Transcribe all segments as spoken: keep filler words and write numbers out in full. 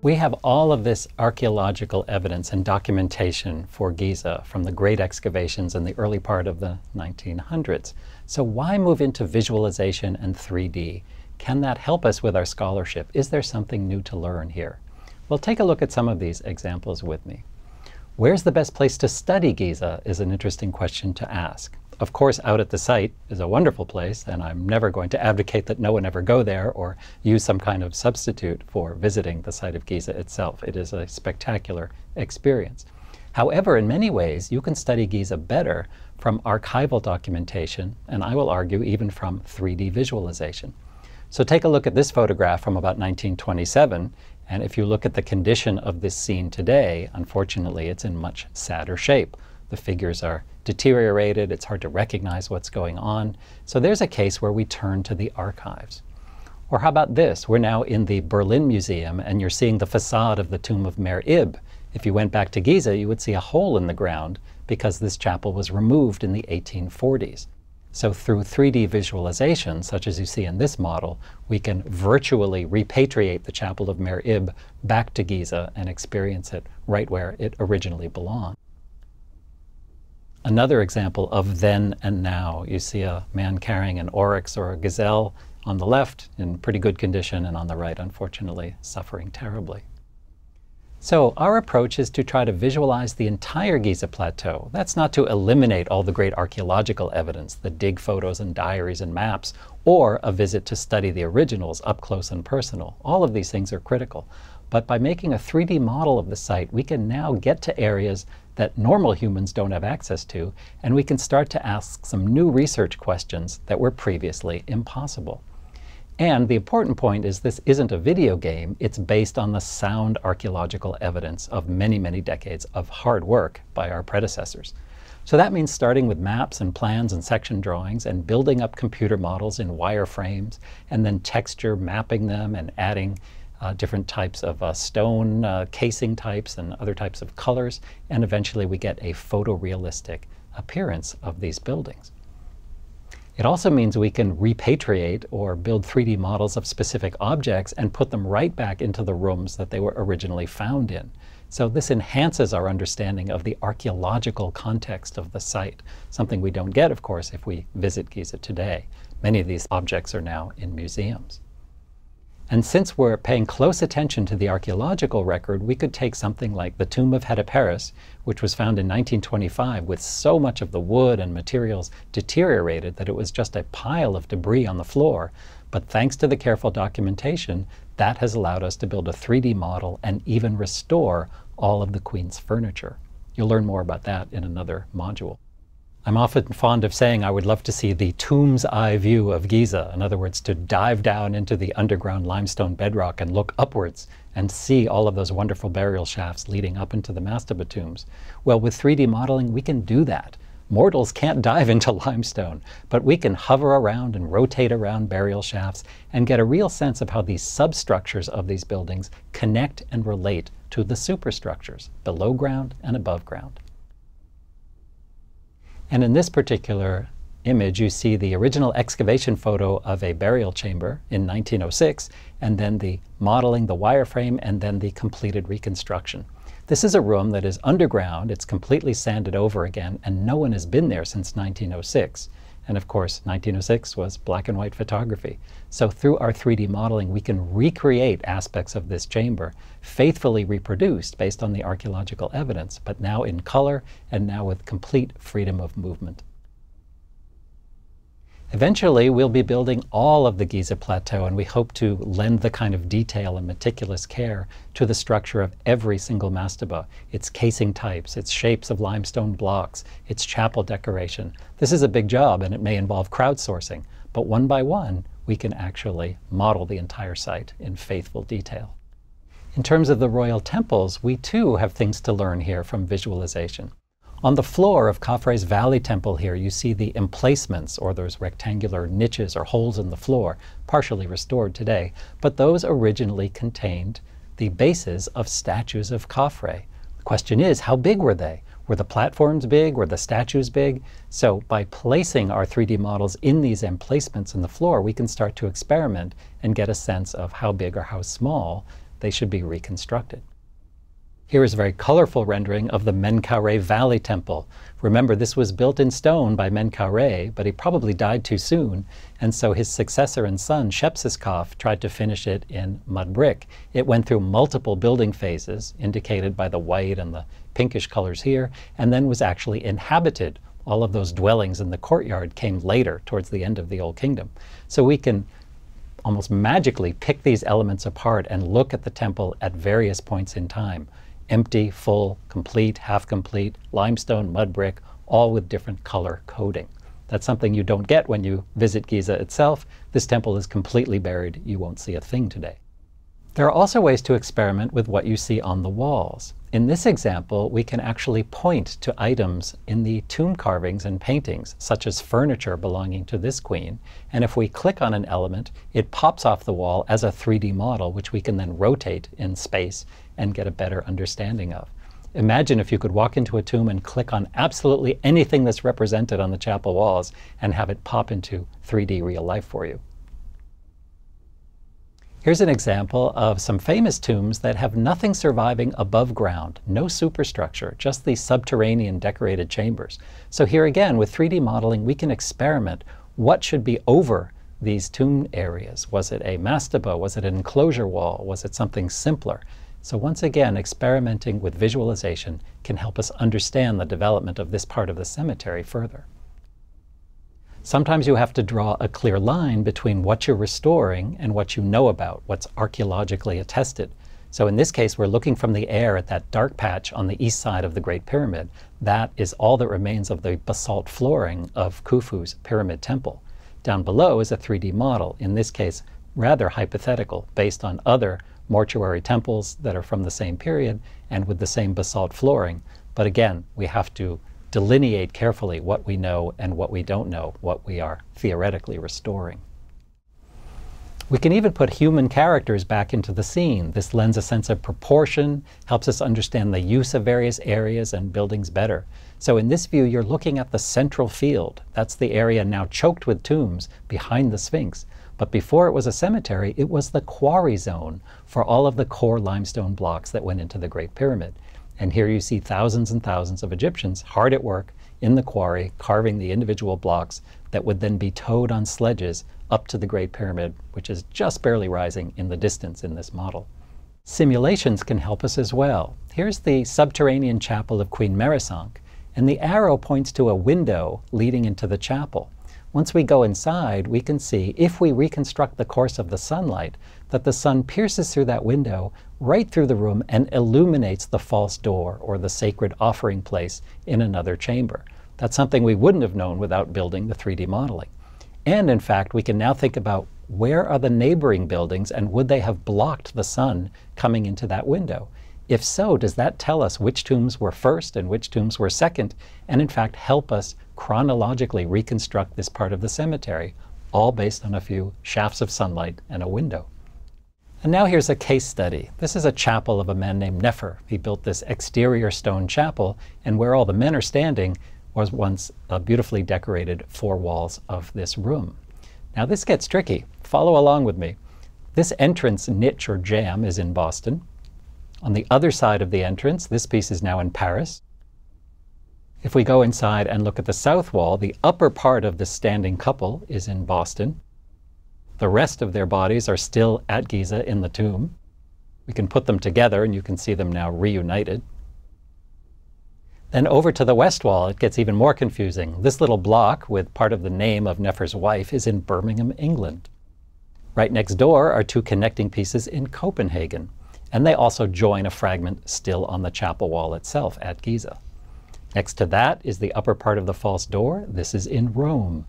We have all of this archaeological evidence and documentation for Giza from the great excavations in the early part of the nineteen hundreds. So why move into visualization and three D? Can that help us with our scholarship? Is there something new to learn here? Well, take a look at some of these examples with me. Where's the best place to study Giza is an interesting question to ask. Of course, out at the site is a wonderful place, and I'm never going to advocate that no one ever go there or use some kind of substitute for visiting the site of Giza itself. It is a spectacular experience. However, in many ways, you can study Giza better from archival documentation, and I will argue even from three D visualization. So take a look at this photograph from about nineteen twenty-seven, and if you look at the condition of this scene today, unfortunately, it's in much sadder shape. The figures are deteriorated, it's hard to recognize what's going on. So there's a case where we turn to the archives. Or how about this? We're now in the Berlin Museum and you're seeing the facade of the tomb of Merib. If you went back to Giza, you would see a hole in the ground because this chapel was removed in the eighteen forties. So through three D visualization, such as you see in this model, we can virtually repatriate the chapel of Merib back to Giza and experience it right where it originally belonged. Another example of then and now. You see a man carrying an oryx or a gazelle on the left in pretty good condition and on the right, unfortunately, suffering terribly. So our approach is to try to visualize the entire Giza Plateau. That's not to eliminate all the great archaeological evidence, the dig photos and diaries and maps, or a visit to study the originals up close and personal. All of these things are critical. But by making a three D model of the site, we can now get to areas that normal humans don't have access to, and we can start to ask some new research questions that were previously impossible. And the important point is this isn't a video game, it's based on the sound archaeological evidence of many, many decades of hard work by our predecessors. So that means starting with maps and plans and section drawings and building up computer models in wireframes and then texture mapping them and adding Uh, different types of uh, stone uh, casing types and other types of colors, and eventually we get a photorealistic appearance of these buildings. It also means we can repatriate or build three D models of specific objects and put them right back into the rooms that they were originally found in. So this enhances our understanding of the archaeological context of the site, something we don't get, of course, if we visit Giza today. Many of these objects are now in museums. And since we're paying close attention to the archaeological record, we could take something like the tomb of Hetepheres, which was found in nineteen twenty-five with so much of the wood and materials deteriorated that it was just a pile of debris on the floor. But thanks to the careful documentation, that has allowed us to build a three D model and even restore all of the Queen's furniture. You'll learn more about that in another module. I'm often fond of saying I would love to see the tomb's eye view of Giza. In other words, to dive down into the underground limestone bedrock and look upwards and see all of those wonderful burial shafts leading up into the mastaba tombs. Well, with three D modeling, we can do that. Mortals can't dive into limestone, but we can hover around and rotate around burial shafts and get a real sense of how these substructures of these buildings connect and relate to the superstructures below ground and above ground. And in this particular image, you see the original excavation photo of a burial chamber in nineteen oh six, and then the modeling, the wireframe, and then the completed reconstruction. This is a room that is underground, it's completely sanded over again, and no one has been there since nineteen oh six. And of course, nineteen oh six was black and white photography. So through our three D modeling, we can recreate aspects of this chamber, faithfully reproduced based on the archaeological evidence, but now in color and now with complete freedom of movement. Eventually, we'll be building all of the Giza Plateau, and we hope to lend the kind of detail and meticulous care to the structure of every single mastaba, its casing types, its shapes of limestone blocks, its chapel decoration. This is a big job, and it may involve crowdsourcing, but one by one, we can actually model the entire site in faithful detail. In terms of the royal temples, we too have things to learn here from visualization. On the floor of Khafre's Valley Temple here, you see the emplacements, or those rectangular niches or holes in the floor, partially restored today, but those originally contained the bases of statues of Khafre. The question is, how big were they? Were the platforms big? Were the statues big? So by placing our three D models in these emplacements in the floor, we can start to experiment and get a sense of how big or how small they should be reconstructed. Here is a very colorful rendering of the Menkaure Valley Temple. Remember, this was built in stone by Menkaure, but he probably died too soon, and so his successor and son, Shepseskaf, tried to finish it in mud brick. It went through multiple building phases, indicated by the white and the pinkish colors here, and then was actually inhabited. All of those dwellings in the courtyard came later, towards the end of the Old Kingdom. So we can almost magically pick these elements apart and look at the temple at various points in time. Empty, full, complete, half-complete, limestone, mud brick, all with different color coding. That's something you don't get when you visit Giza itself. This temple is completely buried. You won't see a thing today. There are also ways to experiment with what you see on the walls. In this example, we can actually point to items in the tomb carvings and paintings, such as furniture belonging to this queen, and if we click on an element, it pops off the wall as a three D model, which we can then rotate in space and get a better understanding of. Imagine if you could walk into a tomb and click on absolutely anything that's represented on the chapel walls and have it pop into three D real life for you. Here's an example of some famous tombs that have nothing surviving above ground, no superstructure, just these subterranean decorated chambers. So here again, with three D modeling, we can experiment what should be over these tomb areas. Was it a mastaba? Was it an enclosure wall? Was it something simpler? So once again, experimenting with visualization can help us understand the development of this part of the cemetery further. Sometimes you have to draw a clear line between what you're restoring and what you know about, what's archaeologically attested. So in this case, we're looking from the air at that dark patch on the east side of the Great Pyramid. That is all that remains of the basalt flooring of Khufu's Pyramid Temple. Down below is a three D model, in this case rather hypothetical, based on other mortuary temples that are from the same period and with the same basalt flooring. But again, we have to delineate carefully what we know and what we don't know, what we are theoretically restoring. We can even put human characters back into the scene. This lends a sense of proportion, helps us understand the use of various areas and buildings better. So in this view, you're looking at the central field. That's the area now choked with tombs behind the Sphinx. But before it was a cemetery, it was the quarry zone for all of the core limestone blocks that went into the Great Pyramid. And here you see thousands and thousands of Egyptians hard at work in the quarry, carving the individual blocks that would then be towed on sledges up to the Great Pyramid, which is just barely rising in the distance in this model. Simulations can help us as well. Here's the subterranean chapel of Queen Meresankh, and the arrow points to a window leading into the chapel. Once we go inside, we can see, if we reconstruct the course of the sunlight, that the sun pierces through that window right through the room and illuminates the false door or the sacred offering place in another chamber. That's something we wouldn't have known without building the three D modeling. And in fact, we can now think about where are the neighboring buildings and would they have blocked the sun coming into that window? If so, does that tell us which tombs were first and which tombs were second, and in fact help us chronologically reconstruct this part of the cemetery, all based on a few shafts of sunlight and a window? And now here's a case study. This is a chapel of a man named Nefer. He built this exterior stone chapel, and where all the men are standing was once a beautifully decorated four walls of this room. Now this gets tricky. Follow along with me. This entrance niche or jamb is in Boston. On the other side of the entrance, this piece is now in Paris. If we go inside and look at the south wall, the upper part of this standing couple is in Boston. The rest of their bodies are still at Giza in the tomb. We can put them together and you can see them now reunited. Then over to the west wall, it gets even more confusing. This little block with part of the name of Nefer's wife is in Birmingham, England. Right next door are two connecting pieces in Copenhagen. And they also join a fragment still on the chapel wall itself at Giza. Next to that is the upper part of the false door. This is in Rome.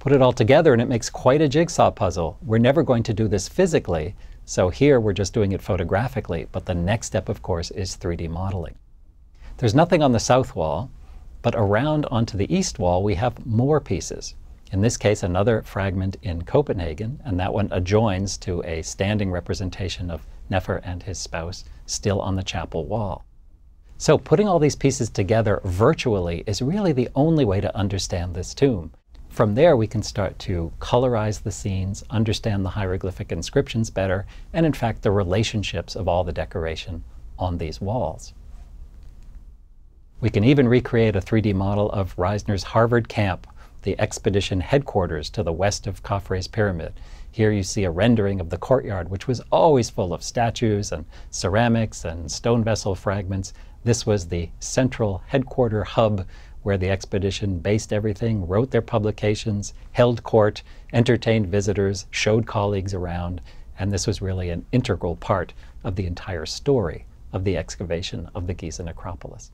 Put it all together and it makes quite a jigsaw puzzle. We're never going to do this physically, so here we're just doing it photographically, but the next step, of course, is three D modeling. There's nothing on the south wall, but around onto the east wall we have more pieces. In this case, another fragment in Copenhagen, and that one adjoins to a standing representation of Nefer and his spouse still on the chapel wall. So putting all these pieces together virtually is really the only way to understand this tomb. From there we can start to colorize the scenes, understand the hieroglyphic inscriptions better, and in fact the relationships of all the decoration on these walls. We can even recreate a three D model of Reisner's Harvard camp, the expedition headquarters to the west of Khafre's Pyramid. Here you see a rendering of the courtyard, which was always full of statues and ceramics and stone vessel fragments. This was the central headquarter hub where the expedition based everything, wrote their publications, held court, entertained visitors, showed colleagues around, and this was really an integral part of the entire story of the excavation of the Giza necropolis.